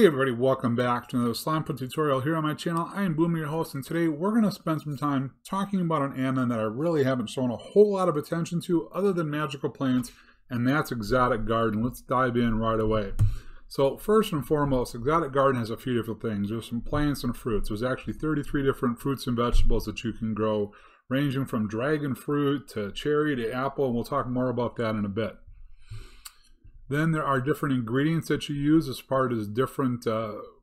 Hey everybody, welcome back to another Slimefun tutorial here on my channel. I am Boomer, your host, and today we're going to spend some time talking about an anime that I really haven't shown a whole lot of attention to other than magical plants, and that's Exotic Garden. Let's dive in right away. So first and foremost, Exotic Garden has a few different things. There's some plants and fruits. There's actually 33 different fruits and vegetables that you can grow, ranging from dragon fruit to cherry to apple, and we'll talk more about that in a bit. Then there are different ingredients that you use as far as different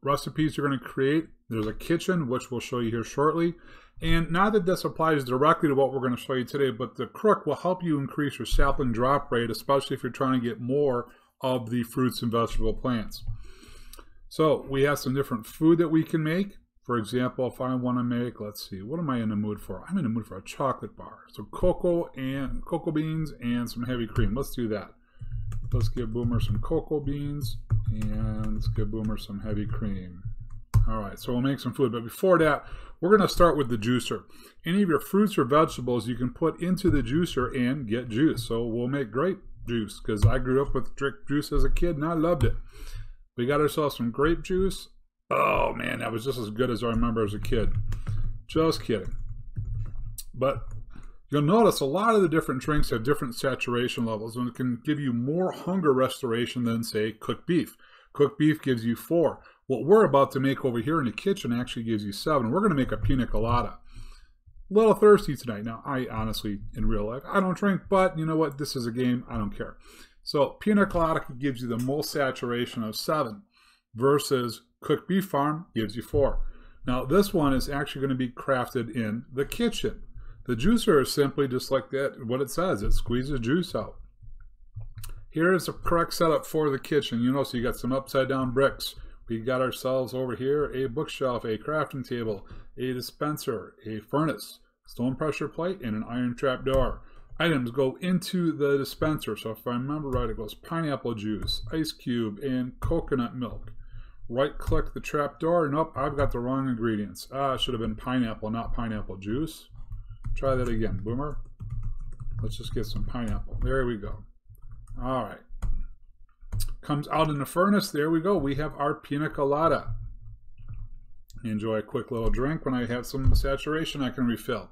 recipes you're going to create. There's a kitchen, which we'll show you here shortly. And not that this applies directly to what we're going to show you today, but the crook will help you increase your sapling drop rate, especially if you're trying to get more of the fruits and vegetable plants. So we have some different food that we can make. For example, if I want to make, let's see, what am I in the mood for? I'm in the mood for a chocolate bar. So cocoa beans and some heavy cream. Let's do that. Let's give Boomer some cocoa beans and let's give Boomer some heavy cream. All right, so we'll make some food, but before that, we're going to start with the juicer. Any of your fruits or vegetables you can put into the juicer and get juice. So we'll make grape juice because I grew up with grape juice as a kid and I loved it. We got ourselves some grape juice. Oh man, that was just as good as I remember as a kid. Just kidding. But you'll notice a lot of the different drinks have different saturation levels and it can give you more hunger restoration than, say, cooked beef. Cooked beef gives you 4. What we're about to make over here in the kitchen actually gives you 7. We're going to make a pina colada. A little thirsty tonight. Now, I honestly, in real life, I don't drink, but you know what? This is a game. I don't care. So, pina colada gives you the most saturation of 7 versus cooked beef farm gives you 4. Now, this one is actually going to be crafted in the kitchen. The juicer is simply just like that, what it says, it squeezes juice out. Here is the correct setup for the kitchen. You know, so you got some upside down bricks. We got ourselves over here a bookshelf, a crafting table, a dispenser, a furnace, stone pressure plate, and an iron trap door. Items go into the dispenser. So if I remember right, it goes pineapple juice, ice cube, and coconut milk. Right click the trap door. Nope, I've got the wrong ingredients. Ah, it should have been pineapple, not pineapple juice. Try that again, Boomer. Let's just get some pineapple. There we go. All right. Comes out in the furnace. There we go. We have our pina colada. Enjoy a quick little drink. When I have some saturation, I can refill.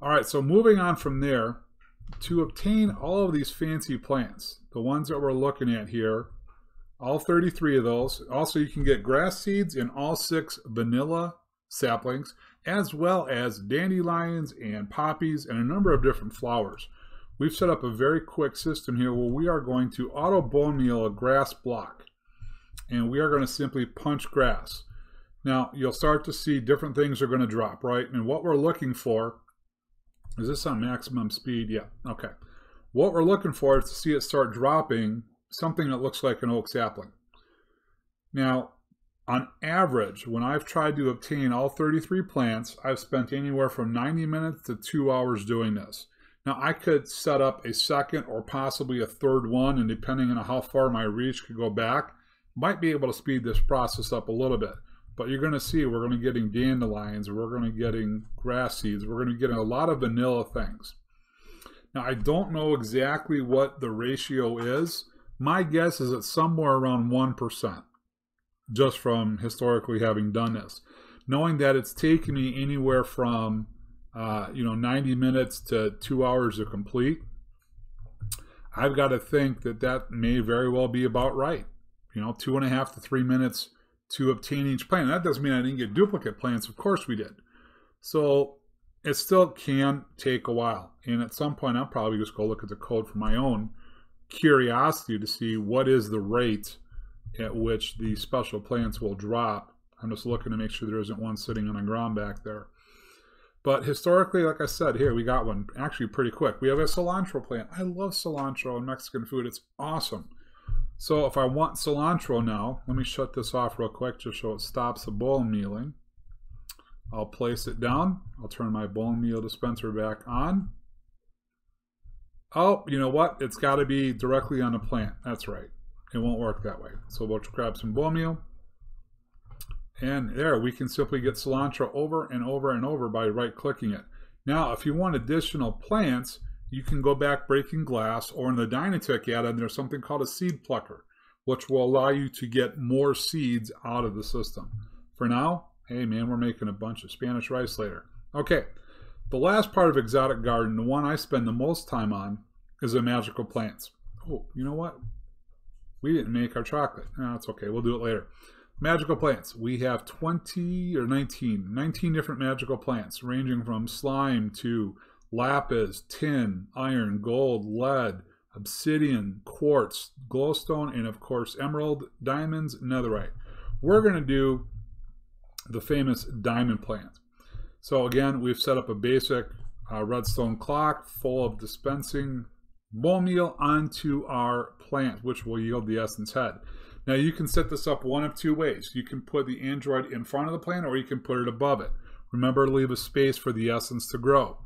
All right, so moving on from there, to obtain all of these fancy plants, the ones that we're looking at here, all 33 of those. Also, you can get grass seeds and all 6 vanilla saplings, as well as dandelions and poppies and a number of different flowers. We've set up a very quick system here where we are going to auto bone meal a grass block, and we are going to simply punch grass. Now you'll start to see different things are going to drop, right? And what we're looking for, is this on maximum speed? Yeah, okay. What we're looking for is to see it start dropping something that looks like an oak sapling. Now, on average, when I've tried to obtain all 33 plants, I've spent anywhere from 90 minutes to 2 hours doing this. Now, I could set up a second or possibly a third one, and depending on how far my reach could go back, might be able to speed this process up a little bit. But you're going to see we're going to be getting dandelions, we're going to be getting grass seeds, we're going to be getting a lot of vanilla things. Now, I don't know exactly what the ratio is. My guess is it's somewhere around 1%. Just from historically having done this, knowing that it's taken me anywhere from 90 minutes to 2 hours to complete, I've got to think that that may very well be about right. You know, 2.5 to 3 minutes to obtain each plant. That doesn't mean I didn't get duplicate plants. Of course we did. So it still can take a while. And at some point, I'll probably just go look at the code for my own curiosity to see what is the rate at which the special plants will drop. I'm just looking to make sure there isn't one sitting on the ground back there. But historically, like I said, here we got one actually pretty quick. We have a cilantro plant. I love cilantro in Mexican food. It's awesome. So if I want cilantro now, let me shut this off real quick just so it stops the bone mealing. I'll place it down. I'll turn my bone meal dispenser back on. Oh, you know what? It's got to be directly on the plant. That's right. It won't work that way. So we'll grab some bone meal. And there, we can simply get cilantro over and over and over by right-clicking it. Now, if you want additional plants, you can go back breaking glass, or in the Dynatech add-on, there's something called a seed plucker, which will allow you to get more seeds out of the system. For now, hey man, we're making a bunch of Spanish rice later. Okay, the last part of Exotic Garden, the one I spend the most time on, is the magical plants. Oh, you know what? We didn't make our chocolate. No, it's okay, we'll do it later. Magical plants. We have 19 different magical plants, ranging from slime to lapis, tin, iron, gold, lead, obsidian, quartz, glowstone, and of course emerald, diamonds, netherite. We're going to do the famous diamond plant. So again, we've set up a basic redstone clock full of dispensing bone meal onto our plant, which will yield the essence head. Now you can set this up one of two ways. You can put the android in front of the plant, or you can put it above it. Remember, leave a space for the essence to grow.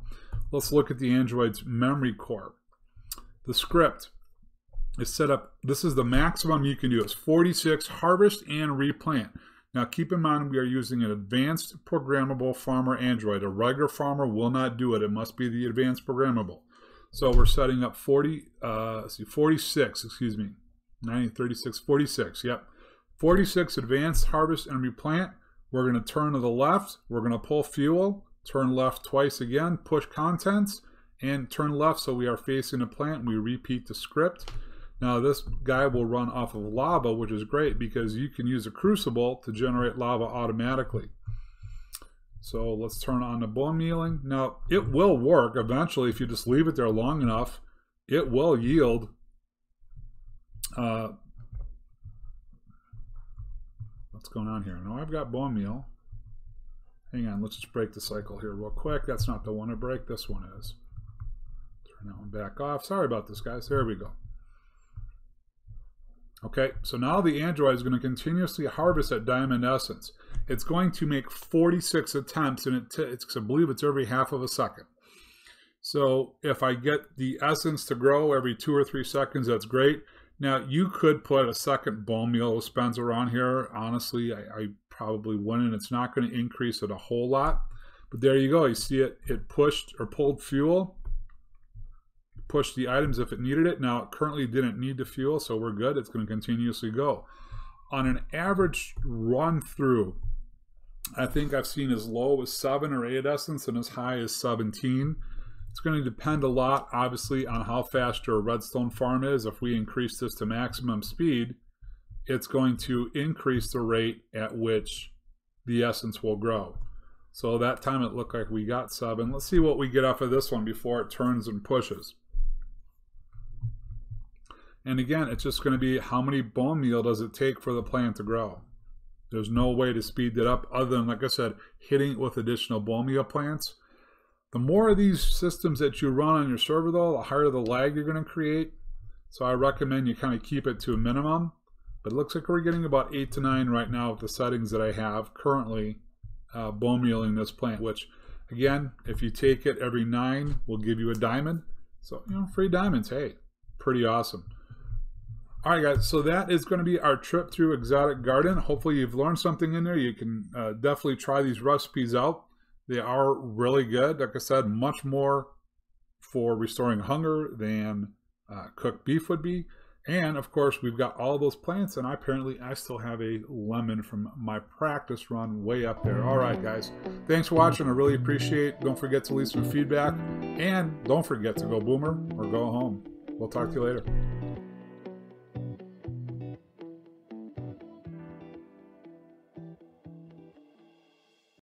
Let's look at the android's memory core. The script is set up. This is the maximum you can do. It's 46, harvest and replant. Now keep in mind, we are using an advanced programmable farmer android. A regular farmer will not do it. It must be the advanced programmable. So we're setting up 46, excuse me, 46, yep. 46 advanced harvest and replant. We're gonna turn to the left. We're gonna pull fuel, turn left twice again, push contents, and turn left so we are facing the plant, and we repeat the script. Now this guy will run off of lava, which is great because you can use a crucible to generate lava automatically. So let's turn on the bone mealing. Now it will work eventually if you just leave it there long enough. It will yield what's going on here? Now I've got bone meal. Hang on, let's just break the cycle here real quick. That's not the one to break, this one is. Turn that one back off. Sorry about this, guys. There we go. Okay, so now the android is going to continuously harvest that diamond essence. It's going to make 46 attempts, and I believe it's every half of a second. So if I get the essence to grow every 2 or 3 seconds, that's great. Now you could put a second bone meal dispenser on here. Honestly, I probably wouldn't. It's not going to increase it a whole lot. But there you go. You see it, it pushed or pulled fuel. Push the items if it needed it. Now it currently didn't need the fuel, so we're good. It's going to continuously go. On an average run through, I think I've seen as low as 7 or 8 essence and as high as 17. It's going to depend a lot, obviously, on how fast your redstone farm is. If we increase this to maximum speed, it's going to increase the rate at which the essence will grow. So that time it looked like we got 7. Let's see what we get off of this one before it turns and pushes. And again, it's just going to be how many bone meal does it take for the plant to grow. There's no way to speed that up other than, like I said, hitting it with additional bone meal plants. The more of these systems that you run on your server, though, the higher the lag you're going to create. So I recommend you kind of keep it to a minimum. But it looks like we're getting about 8 to 9 right now with the settings that I have currently bone mealing this plant, which, again, if you take it every 9, we'll give you a diamond. So, you know, free diamonds, hey, pretty awesome. All right, guys, so that is going to be our trip through Exotic Garden. Hopefully you've learned something in there. You can definitely try these recipes out. They are really good. Like I said, much more for restoring hunger than cooked beef would be. And, of course, we've got all those plants, and apparently I still have a lemon from my practice run way up there. All right, guys, thanks for watching. I really appreciate it. Don't forget to leave some feedback, and don't forget to go Boomer or go home. We'll talk to you later.